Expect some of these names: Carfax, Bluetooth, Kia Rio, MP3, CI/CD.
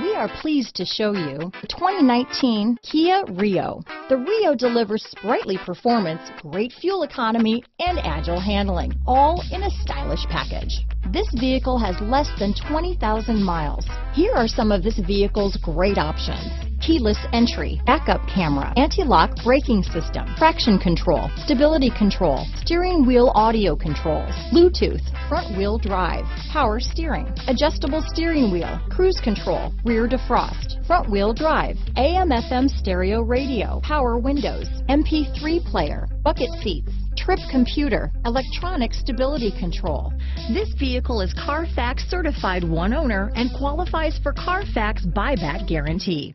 We are pleased to show you the 2019 Kia Rio. The Rio delivers sprightly performance, great fuel economy, and agile handling, all in a stylish package. This vehicle has less than 20,000 miles. Here are some of this vehicle's great options: keyless entry, backup camera, anti-lock braking system, traction control, stability control, steering wheel audio controls, Bluetooth, front wheel drive, power steering, adjustable steering wheel, cruise control, rear defrost, front wheel drive, AM/FM stereo radio, power windows, MP3 player, bucket seats, trip computer, electronic stability control. This vehicle is Carfax certified one owner and qualifies for Carfax buyback guarantee.